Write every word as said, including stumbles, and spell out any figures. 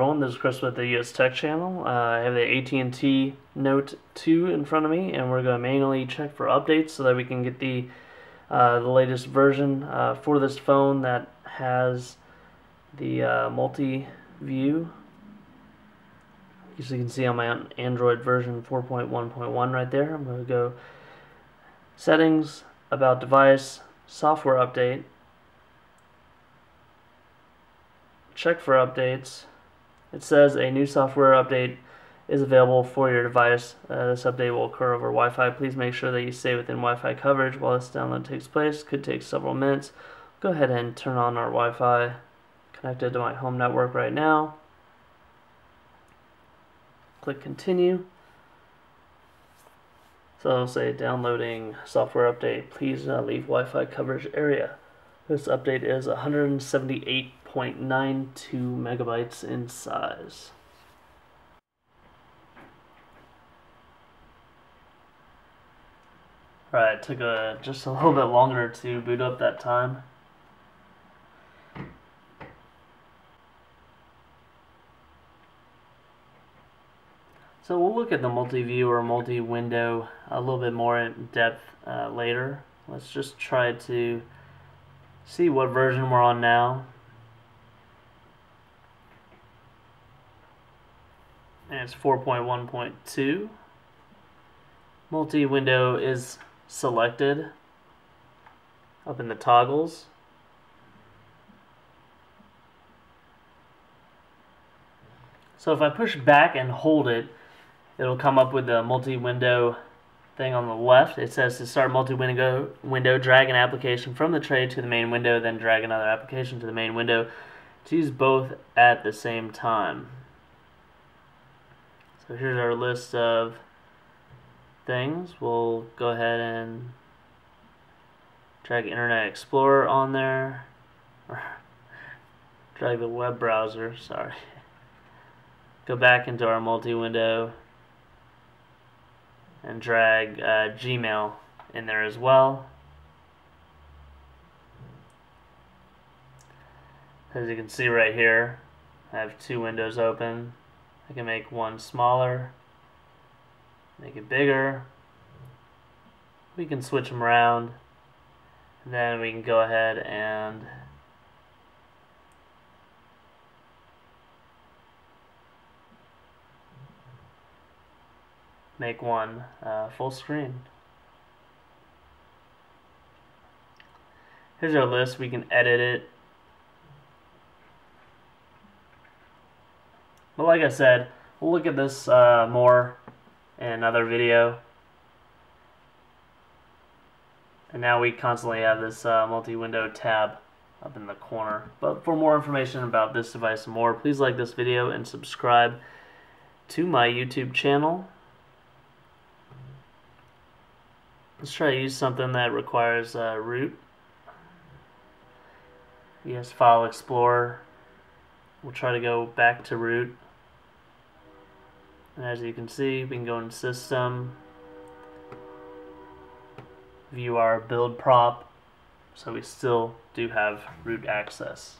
everyone, this is Chris with the U S Tech Channel. Uh, I have the A T and T Note two in front of me, and we're going to manually check for updates so that we can get the, uh, the latest version uh, for this phone that has the uh, multi-view. As you can see on my Android version four point one point one right there, I'm going to go Settings, About Device, Software Update, check for updates. It says a new software update is available for your device. Uh, this update will occur over Wi-Fi. Please make sure that you stay within Wi-Fi coverage while this download takes place. Could take several minutes. Go ahead and turn on our Wi-Fi. Connected to my home network right now. Click continue. So it'll say downloading software update. Please uh, leave Wi-Fi coverage area. This update is one hundred seventy-eight point nine two megabytes in size. Alright, it took a, just a little bit longer to boot up that time. So we'll look at the multi-view or multi-window a little bit more in depth uh, later. Let's just try to see what version we're on now. And it's four point one point two. Multi-window is selected up in the toggles. So if I push back and hold it, it'll come up with the multi-window thing on the left. It says to start multi-window, window, drag an application from the tray to the main window, then drag another application to the main window. Choose both at the same time. So here's our list of things. We'll go ahead and drag Internet Explorer on there. Drag the web browser, sorry. Go back into our multi-window and drag uh, Gmail in there as well. As you can see right here, I have two windows open. I can make one smaller, make it bigger. We can switch them around, and then we can go ahead and make one uh, full screen. Here's our list. We can edit it. But like I said, we'll look at this uh, more in another video. And now we constantly have this uh, multi-window tab up in the corner. But for more information about this device and more, please like this video and subscribe to my YouTube channel. Let's try to use something that requires uh, root. Yes, File Explorer. We'll try to go back to root. And as you can see, we can go in System, view our build prop, so we still do have root access.